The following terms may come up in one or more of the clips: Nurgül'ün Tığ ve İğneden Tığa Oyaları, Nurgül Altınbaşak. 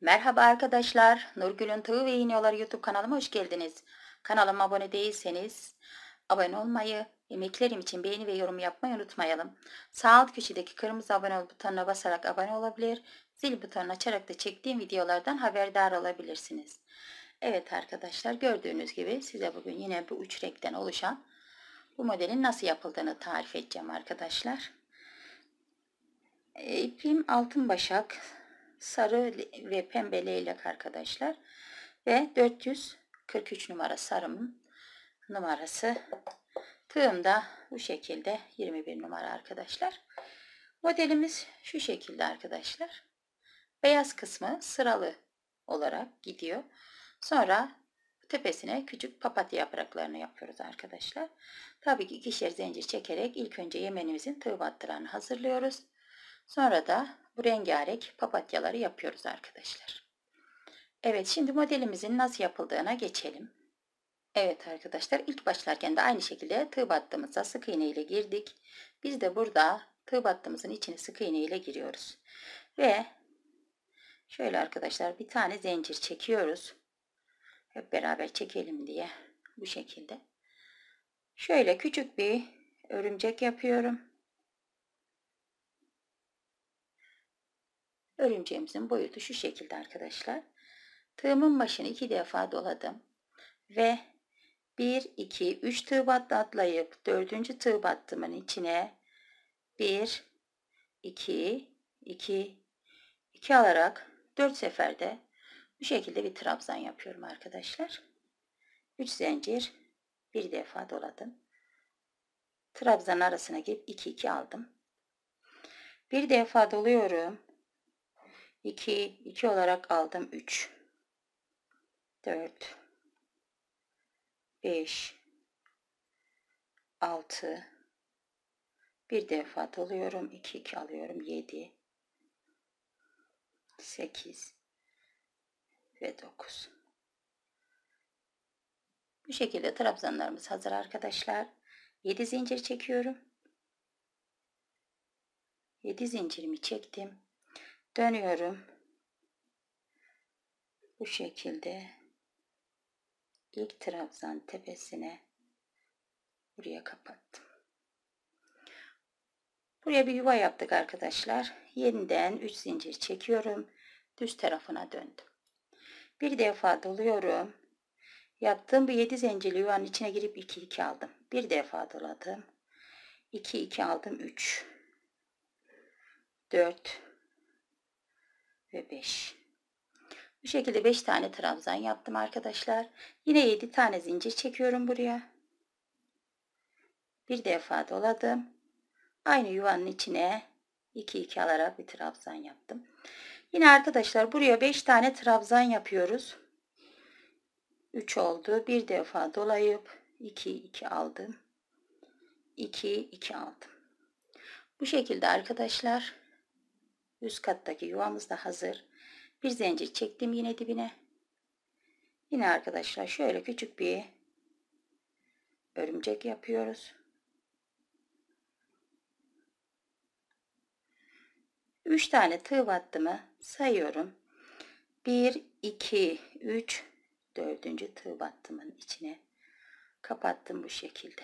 Merhaba arkadaşlar, Nurgül'ün Tığ ve İğneden Tığa Oyaları YouTube kanalıma hoş geldiniz. Kanalıma abone değilseniz abone olmayı, emeklerim için beğeni ve yorum yapmayı unutmayalım. Sağ alt köşedeki kırmızı abone ol butonuna basarak abone olabilir, zil butonunu açarak da çektiğim videolardan haberdar olabilirsiniz. Evet arkadaşlar, gördüğünüz gibi size bugün yine bu üç renkten oluşan bu modelin nasıl yapıldığını tarif edeceğim arkadaşlar. İpim Altınbaşak, sarı ve pembe leylek arkadaşlar ve 443 numara sarımın numarası. Tığım da bu şekilde 21 numara arkadaşlar. Modelimiz şu şekilde arkadaşlar. Beyaz kısmı sıralı olarak gidiyor. Sonra tepesine küçük papatya yapraklarını yapıyoruz arkadaşlar. Tabii ki ikişer zincir çekerek ilk önce yemenimizin tığ battılarını hazırlıyoruz. Sonra da bu rengarenk papatyaları yapıyoruz arkadaşlar. Evet, şimdi modelimizin nasıl yapıldığına geçelim. Evet arkadaşlar, ilk başlarken de aynı şekilde tığ battığımıza sık iğne ile girdik. Biz de burada tığ battığımızın içine sık iğne ile giriyoruz. Ve şöyle arkadaşlar, bir tane zincir çekiyoruz. Hep beraber çekelim diye bu şekilde. Şöyle küçük bir örümcek yapıyorum. Örümceğimizin boyutu şu şekilde arkadaşlar. Tığımın başını iki defa doladım. Ve 1, 2, 3 tığ battı atlayıp 4. tığ battımın içine 1, 2, 2, 2 alarak 4 seferde bu şekilde bir trabzan yapıyorum arkadaşlar. 3 zincir bir defa doladım. Trabzan arasına girip 2, 2 aldım. Bir defa doluyorum. 2, 2 olarak aldım. 3, 4, 5, 6, bir defa doluyorum. 2, 2 alıyorum. 7, 8 ve 9. Bu şekilde trabzanlarımız hazır arkadaşlar. 7 zincir çekiyorum. 7 zincirimi çektim. Dönüyorum. Bu şekilde ilk trabzan tepesine buraya kapattım. Buraya bir yuva yaptık arkadaşlar. Yeniden 3 zincir çekiyorum. Düz tarafına döndüm. Bir defa doluyorum. Yaptığım bu 7 zincirli yuvanın içine girip 2, 2 aldım. Bir defa doladım. 2, 2 aldım. 3, 4 ve 5. Bu şekilde 5 tane trabzan yaptım arkadaşlar. Yine 7 tane zincir çekiyorum buraya. Bir defa doladım. Aynı yuvanın içine 2, 2 alarak bir trabzan yaptım. Yine arkadaşlar buraya 5 tane trabzan yapıyoruz. 3 oldu. Bir defa dolayıp 2, 2 aldım. 2, 2 aldım. Bu şekilde arkadaşlar üst kattaki yuvamız da hazır. Bir zincir çektim yine dibine. Yine arkadaşlar şöyle küçük bir örümcek yapıyoruz. 3 tane tığ battımı sayıyorum. 1, 2, 3, 4. tığ battımın içine kapattım bu şekilde.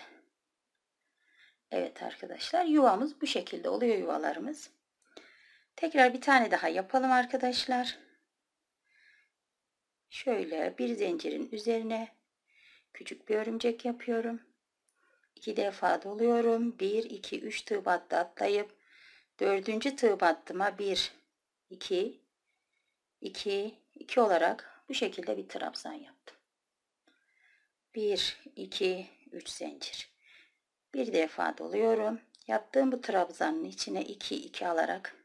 Evet arkadaşlar, yuvamız bu şekilde oluyor yuvalarımız. Tekrar bir tane daha yapalım arkadaşlar. Şöyle bir zincirin üzerine küçük bir örümcek yapıyorum. 2 defa doluyorum. 1, 2, 3 tığ battı atlayıp 4. tığ battıma 1, 2, 2, 2 olarak bu şekilde bir trabzan yaptım. 1, 2, 3 zincir. Bir defa doluyorum. Yaptığım bu trabzanın içine 2, 2 alarak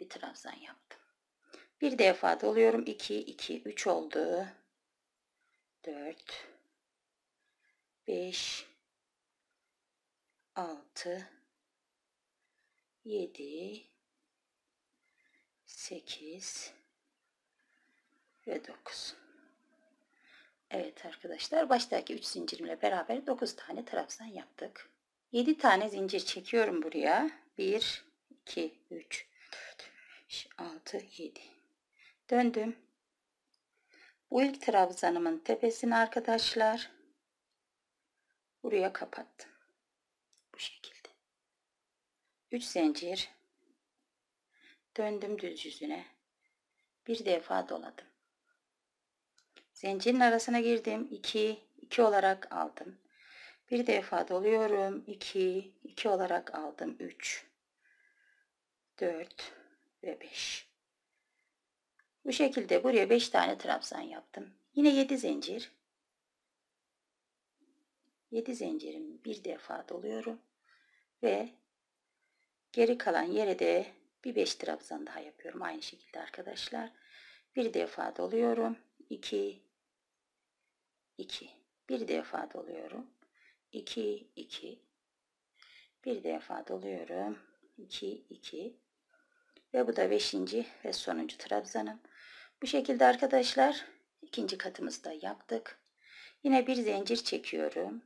bir trabzan yaptım. Bir defa doluyorum. 2, 2, 3 oldu. 4, 5, 6, 7, 8 ve 9. Evet arkadaşlar, baştaki 3 zincirimle beraber 9 tane trabzan yaptık. 7 tane zincir çekiyorum buraya. 1, 2, 3, 4, 5, 6, 7. döndüm. Bu ilk trabzanımın tepesini arkadaşlar buraya kapattım. Bu şekilde 3 zincir döndüm, düz yüzüne bir defa doladım. Zincirin arasına girdim, 2 olarak aldım. Bir defa doluyorum, 2 olarak aldım. 3, 4 ve 5. Bu şekilde buraya 5 tane trabzan yaptım. Yine 7 zincir. 7 zincirimi bir defa doluyorum ve geri kalan yere de bir 5 trabzan daha yapıyorum aynı şekilde arkadaşlar. Bir defa doluyorum, 2 bir defa doluyorum, 2 bir defa doluyorum, 2 ve bu da 5. ve sonuncu trabzanım. Bu şekilde arkadaşlar ikinci katımızı da yaptık. Yine bir zincir çekiyorum,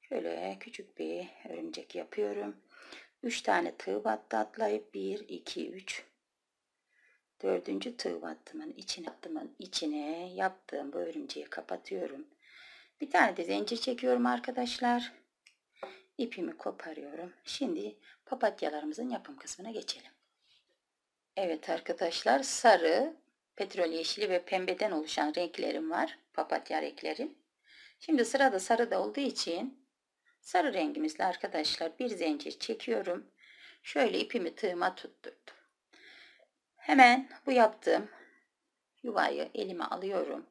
şöyle küçük bir örümcek yapıyorum. 3 tane tığ battı atlayıp 1, 2, 3 4. tığ battımın içine, yaptığım bu örümceği kapatıyorum. Bir tane de zincir çekiyorum arkadaşlar. İpimi koparıyorum. Şimdi papatyalarımızın yapım kısmına geçelim. Evet arkadaşlar, sarı, petrol yeşili ve pembeden oluşan renklerim var. Papatya renklerim. Şimdi sırada sarı da olduğu için sarı rengimizle arkadaşlar bir zincir çekiyorum. Şöyle ipimi tığıma tutturdum. Hemen bu yaptığım yuvayı elime alıyorum.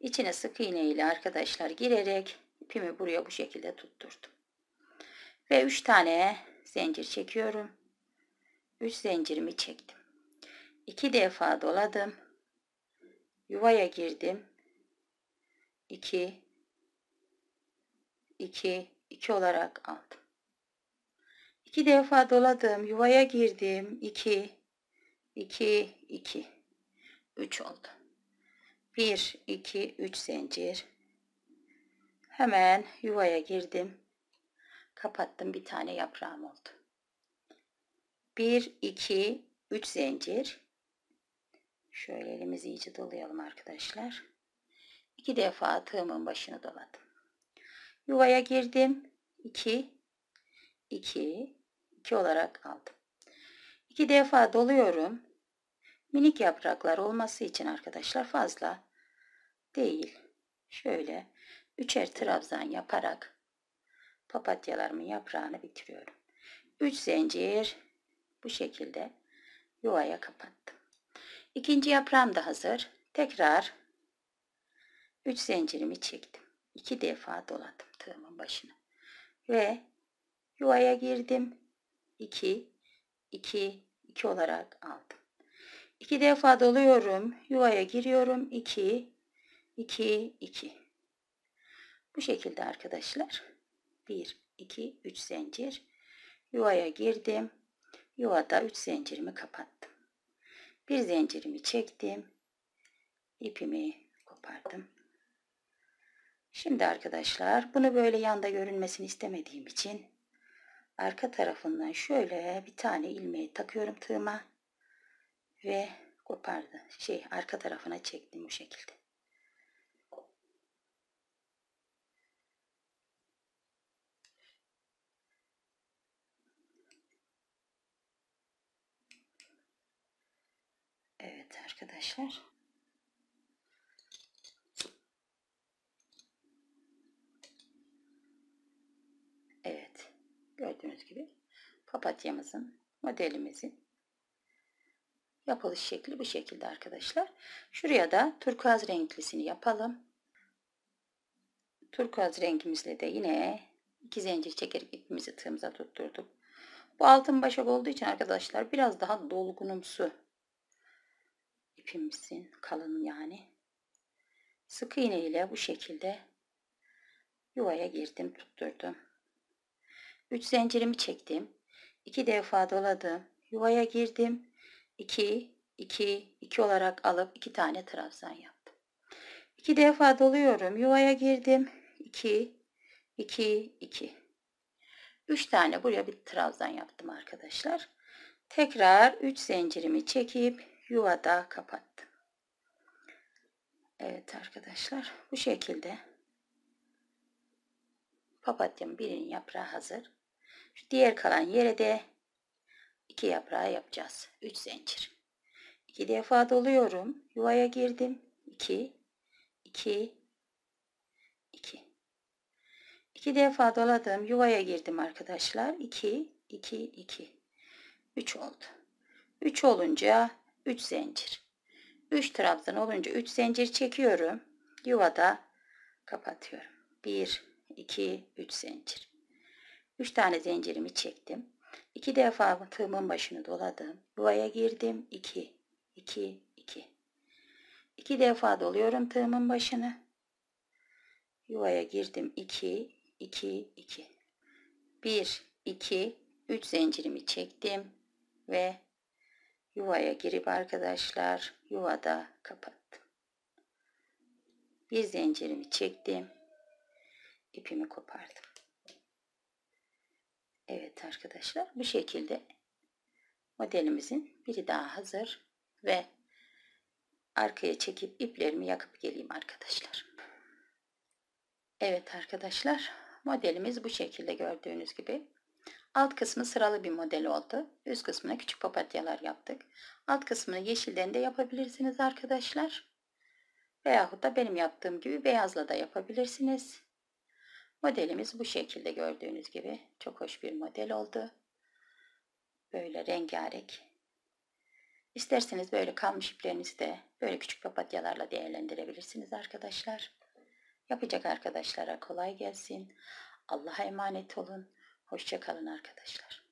İçine sık iğne ile arkadaşlar girerek ipimi buraya bu şekilde tutturdum. Ve 3 tane zincir çekiyorum. 3 zincirimi çektim. 2 defa doladım. Yuvaya girdim. 2 olarak aldım. 2 defa doladım. Yuvaya girdim. 2, 3 oldu. 1, 2, 3 zincir. Hemen yuvaya girdim. Kapattım, bir tane yaprağım oldu. 1, 2, 3 zincir. Şöyle elimizi iyice dolayalım arkadaşlar. 2 defa tığımın başını doladım. Yuvaya girdim. 2 olarak aldım. 2 defa doluyorum. Minik yapraklar olması için arkadaşlar fazla değil. Şöyle 3'er trabzan yaparak papatyalarımın yaprağını bitiriyorum. 3 zincir bu şekilde yuvaya kapattım. İkinci yaprağım da hazır. Tekrar 3 zincirimi çektim. 2 defa doladım tığımın başına. Ve yuvaya girdim. 2 olarak aldım. 2 defa doluyorum. Yuvaya giriyorum. 2, 2. Bu şekilde arkadaşlar. 1, 2, 3 zincir. Yuvaya girdim. Yuvada 3 zincirimi kapattım. 1 zincirimi çektim. İpimi kopardım. Şimdi arkadaşlar bunu böyle yanda görünmesini istemediğim için arka tarafından şöyle bir tane ilmeği takıyorum tığıma ve kopardım. Arka tarafına çektim bu şekilde. Evet arkadaşlar. Evet. Gördüğünüz gibi papatyamızın, modelimizin yapılış şekli bu şekilde arkadaşlar. Şuraya da turkuaz renklisini yapalım. Turkuaz rengimizle de yine 2 zincir çekerek ipimizi tığımıza tutturduk. Bu altın başak olduğu için arkadaşlar biraz daha dolgunumsu ipimizin, kalın yani. Sık iğne ile bu şekilde yuvaya girdim, tutturdum. 3 zincirimi çektim. 2 defa doladım. Yuvaya girdim. 2 olarak alıp 2 tane trabzan yaptım. 2 defa doluyorum. Yuvaya girdim. 2, 2. 3 tane buraya bir trabzan yaptım arkadaşlar. Tekrar 3 zincirimi çekip yuvada kapattım. Evet arkadaşlar, bu şekilde papatya'nın birinin yaprağı hazır. Şu diğer kalan yere de 2 yaprağı yapacağız. 3 zincir. 2 defa doluyorum. Yuvaya girdim. 2 2 2 2 defa doladım. Yuvaya girdim arkadaşlar. 2 2 2 3 oldu. 3 olunca 3 zincir. 3 trabzan olunca 3 zincir çekiyorum. Yuvada kapatıyorum. 1 2 3 zincir. 3 tane zincirimi çektim. 2 defa tığımın başını doladım. Yuvaya girdim. 2 2 2 2 defa doluyorum tığımın başını. Yuvaya girdim. 2 2 2 1 2 3 zincirimi çektim ve yuvaya girip arkadaşlar yuvada kapattım. Bir zincirimi çektim. İpimi kopardım. Evet arkadaşlar, bu şekilde modelimizin biri daha hazır ve arkaya çekip iplerimi yakıp geleyim arkadaşlar. Evet arkadaşlar, modelimiz bu şekilde gördüğünüz gibi. Alt kısmı sıralı bir model oldu. Üst kısmına küçük papatyalar yaptık. Alt kısmını yeşilden de yapabilirsiniz arkadaşlar. Veyahut da benim yaptığım gibi beyazla da yapabilirsiniz. Modelimiz bu şekilde gördüğünüz gibi. Çok hoş bir model oldu. Böyle rengarenk. İsterseniz böyle kalmış iplerinizi de böyle küçük papatyalarla değerlendirebilirsiniz arkadaşlar. Yapacak arkadaşlara kolay gelsin. Allah'a emanet olun. Hoşça kalın arkadaşlar.